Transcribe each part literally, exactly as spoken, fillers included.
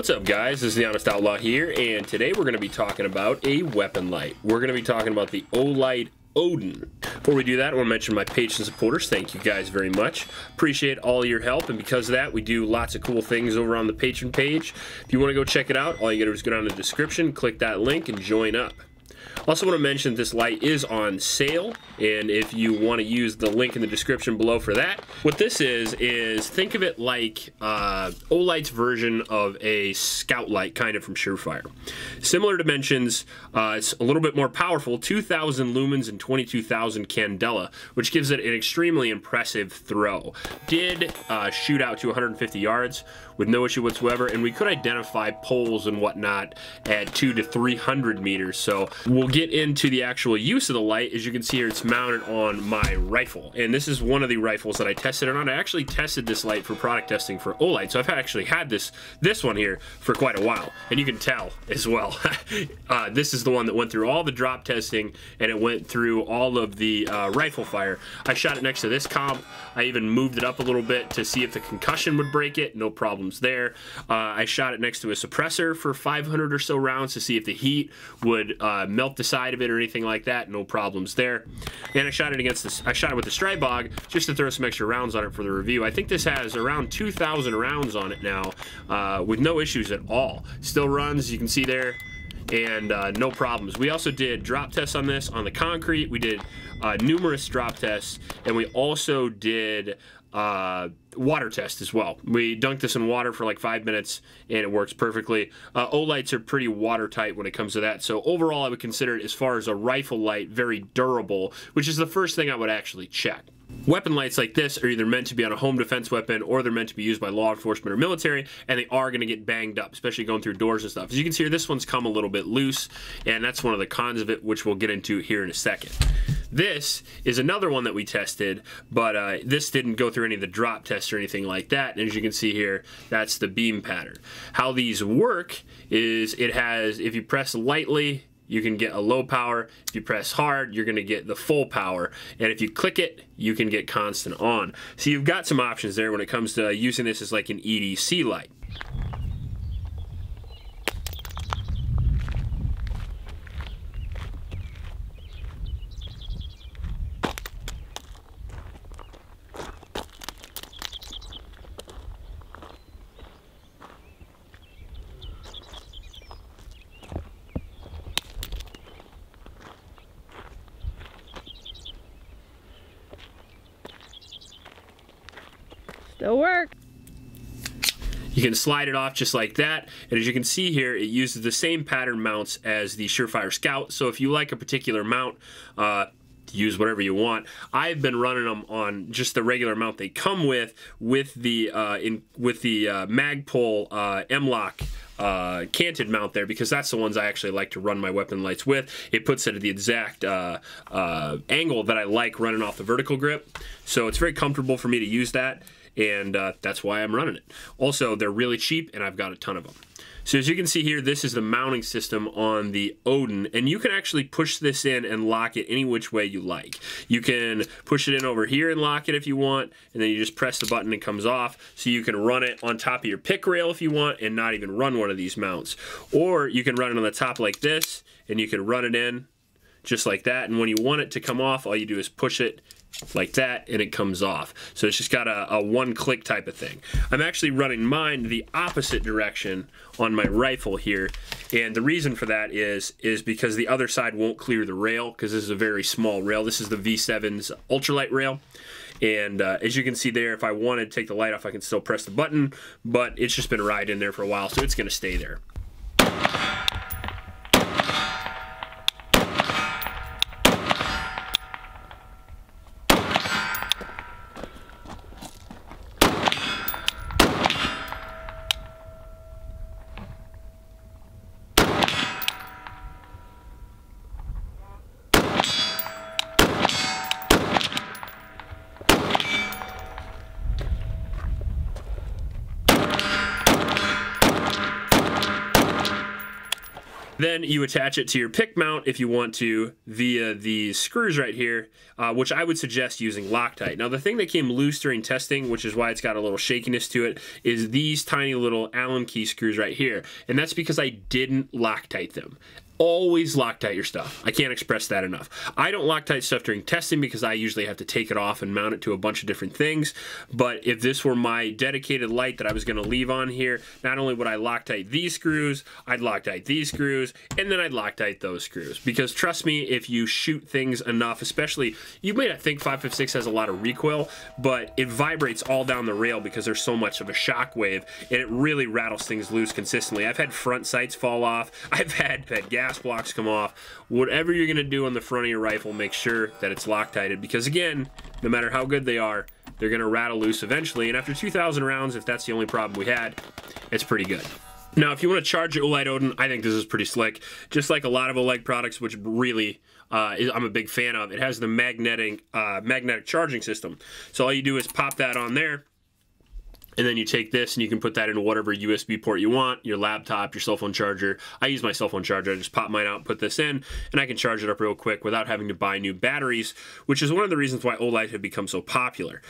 What's up, guys? This is the Honest Outlaw here, and today we're going to be talking about a weapon light. We're going to be talking about the Olight Odin. Before we do that, I want to mention my Patreon supporters. Thank you guys very much. Appreciate all your help, and because of that, we do lots of cool things over on the Patreon page. If you want to go check it out, all you gotta do is go down to the description, click that link, and join up. Also want to mention this light is on sale, and if you want to use the link in the description below for that. What this is, is think of it like uh, Olight's version of a scout light, kind of, from Surefire. Similar dimensions, uh, it's a little bit more powerful, two thousand lumens and twenty-two thousand candela, which gives it an extremely impressive throw. Did uh, shoot out to one hundred fifty yards with no issue whatsoever, and we could identify poles and whatnot at two to three hundred meters, so we'll get into the actual use of the light. As you can see here, it's mounted on my rifle, and this is one of the rifles that I tested it on. I actually tested this light for product testing for Olight, so I've actually had this this one here for quite a while, and you can tell as well. uh, this is the one that went through all the drop testing, and it went through all of the uh, rifle fire. I shot it next to this comp. I even moved it up a little bit to see if the concussion would break it. No problems there. Uh, I shot it next to a suppressor for five hundred or so rounds to see if the heat would uh, melt the side of it or anything like that. No problems there. And I shot it against this. I shot it with the Strybog just to throw some extra rounds on it for the review. I think this has around two thousand rounds on it now, uh, with no issues at all. Still runs, you can see there, and uh, no problems. We also did drop tests on this on the concrete. We did uh, numerous drop tests, and we also did uh, water test as well. We dunked this in water for like five minutes, and it works perfectly. Uh, Olights are pretty watertight when it comes to that, so overall I would consider it, as far as a rifle light, very durable, which is the first thing I would actually check. Weapon lights like this are either meant to be on a home defense weapon, or they're meant to be used by law enforcement or military, and they are going to get banged up, especially going through doors and stuff. As you can see here, this one's come a little bit loose, and that's one of the cons of it, which we'll get into here in a second. This is another one that we tested, but uh, this didn't go through any of the drop tests or anything like that. And as you can see here, that's the beam pattern. How these work is, it has, if you press lightly, you can get a low power. If you press hard, you're gonna get the full power. And if you click it, you can get constant on. So you've got some options there when it comes to using this as like an E D C light. Still work. You can slide it off just like that, and as you can see here, it uses the same pattern mounts as the Surefire Scout. So if you like a particular mount, uh, use whatever you want. I've been running them on just the regular mount they come with, with the uh, in with the uh, Magpul uh, M lock. Uh, canted mount there, because that's the ones I actually like to run my weapon lights with. It puts it at the exact uh, uh, angle that I like running off the vertical grip, so it's very comfortable for me to use that, and uh, that's why I'm running it. Also, they're really cheap, and I've got a ton of them. So as you can see here, this is the mounting system on the Odin, and you can actually push this in and lock it any which way you like. You can push it in over here and lock it if you want, and then you just press the button and it comes off. So you can run it on top of your pick rail if you want and not even run one of these mounts. Or you can run it on the top like this, and you can run it in just like that, and when you want it to come off, all you do is push it like that, and it comes off. So it's just got a, a one-click type of thing. I'm actually running mine the opposite direction on my rifle here, and the reason for that is is because the other side won't clear the rail, because this is a very small rail. This is the V seven's ultralight rail, and uh, as you can see there, if I wanted to take the light off, I can still press the button, but it's just been right in there for a while, so it's going to stay there. Then you attach it to your pick mount if you want to via these screws right here, uh, which I would suggest using Loctite. Now, the thing that came loose during testing, which is why it's got a little shakiness to it, is these tiny little Allen key screws right here. And that's because I didn't Loctite them. Always Loctite your stuff. I can't express that enough. I don't Loctite stuff during testing because I usually have to take it off and mount it to a bunch of different things. But if this were my dedicated light that I was gonna leave on here, not only would I Loctite these screws, I'd Loctite these screws, and then I'd Loctite those screws. Because trust me, if you shoot things enough, especially, you may not think five fifty-six has a lot of recoil, but it vibrates all down the rail because there's so much of a shock wave, and it really rattles things loose consistently. I've had front sights fall off, I've had pet gas blocks come off. Whatever you're gonna do on the front of your rifle, make sure that it's Loctited, because again, no matter how good they are, they're gonna rattle loose eventually. And after two thousand rounds, if that's the only problem we had, it's pretty good. Now, if you want to charge your Olight Odin, I think this is pretty slick. Just like a lot of Olight products, which really uh, is, I'm a big fan of, it has the magnetic uh, magnetic charging system. So all you do is pop that on there, and then you take this and you can put that in whatever U S B port you want, your laptop, your cell phone charger. I use my cell phone charger. I just pop mine out and put this in, and I can charge it up real quick without having to buy new batteries, which is one of the reasons why Olight have become so popular.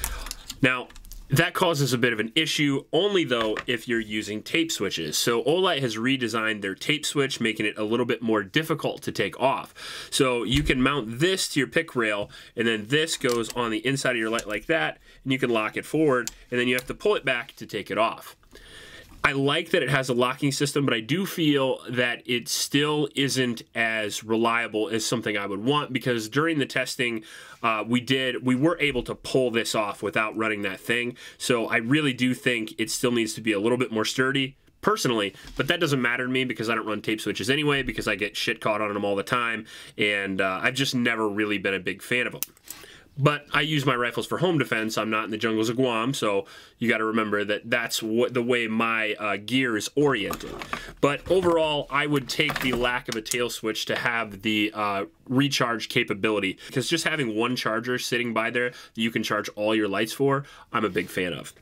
Now, that causes a bit of an issue, only though if you're using tape switches. So Olight has redesigned their tape switch, making it a little bit more difficult to take off. So you can mount this to your pick rail, and then this goes on the inside of your light like that, and you can lock it forward, and then you have to pull it back to take it off. I like that it has a locking system, but I do feel that it still isn't as reliable as something I would want, because during the testing uh, we did, we were able to pull this off without running that thing. So I really do think it still needs to be a little bit more sturdy personally, but that doesn't matter to me because I don't run tape switches anyway, because I get shit caught on them all the time, and uh, I've just never really been a big fan of them. But I use my rifles for home defense. I'm not in the jungles of Guam, so you got to remember that that's what the way my uh, gear is oriented. But overall, I would take the lack of a tail switch to have the uh, recharge capability, because just having one charger sitting by there that you can charge all your lights for, I'm a big fan of.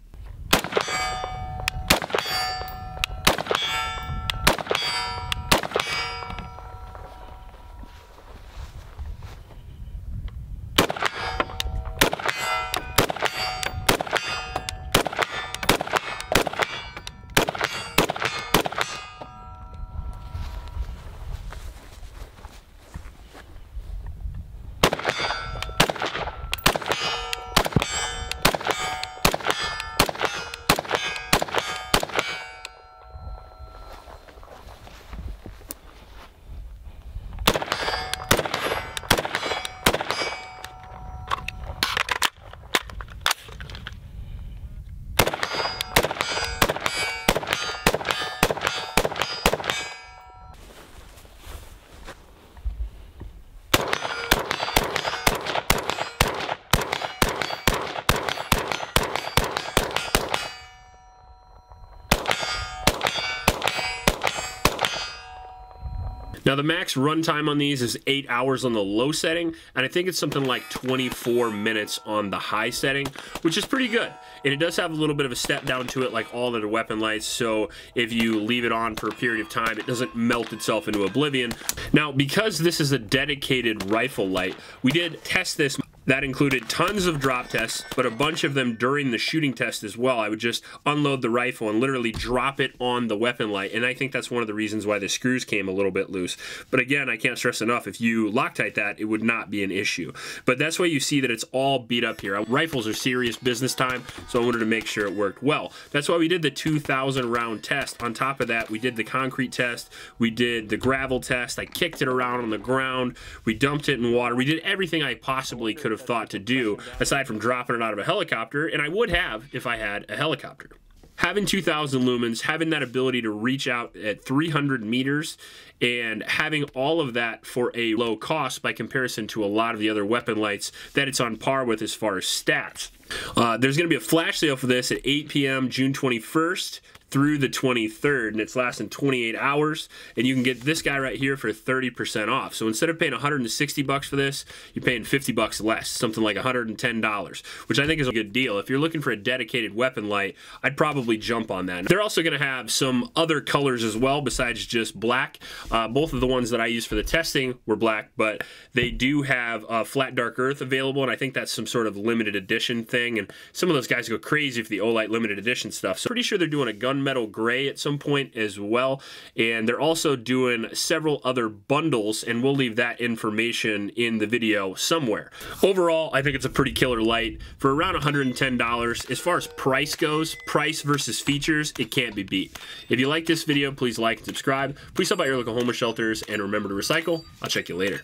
Now, the max runtime on these is eight hours on the low setting, and I think it's something like twenty-four minutes on the high setting, which is pretty good. And it does have a little bit of a step down to it, like all the weapon lights, so if you leave it on for a period of time, it doesn't melt itself into oblivion. Now, because this is a dedicated rifle light, we did test this. That included tons of drop tests, but a bunch of them during the shooting test as well. I would just unload the rifle and literally drop it on the weapon light, and I think that's one of the reasons why the screws came a little bit loose. But again, I can't stress enough, if you Loctite that, it would not be an issue. But that's why you see that it's all beat up here. Rifles are serious business time, so I wanted to make sure it worked well. That's why we did the two thousand round test. On top of that, we did the concrete test, we did the gravel test, I kicked it around on the ground, we dumped it in water, we did everything I possibly could have thought to do, aside from dropping it out of a helicopter, and I would have if I had a helicopter. Having two thousand lumens, having that ability to reach out at three hundred meters, and having all of that for a low cost by comparison to a lot of the other weapon lights that it's on par with as far as stats. Uh, there's going to be a flash sale for this at eight p m June twenty-first through the twenty-third, and it's lasting twenty-eight hours, and you can get this guy right here for thirty percent off. So instead of paying one hundred sixty bucks for this, you're paying fifty bucks less, something like one hundred ten dollars, which I think is a good deal. If you're looking for a dedicated weapon light, I'd probably jump on that. They're also gonna have some other colors as well besides just black. Uh, both of the ones that I used for the testing were black, but they do have uh, Flat Dark Earth available, and I think that's some sort of limited edition thing, and some of those guys go crazy for the Olight limited edition stuff. So pretty sure they're doing a gun metal gray at some point as well, and they're also doing several other bundles, and we'll leave that information in the video somewhere. Overall, I think it's a pretty killer light for around one hundred ten dollars. As far as price goes, price versus features, it can't be beat. If you like this video, please like and subscribe. Please help out your local homeless shelters, and remember to recycle. I'll check you later.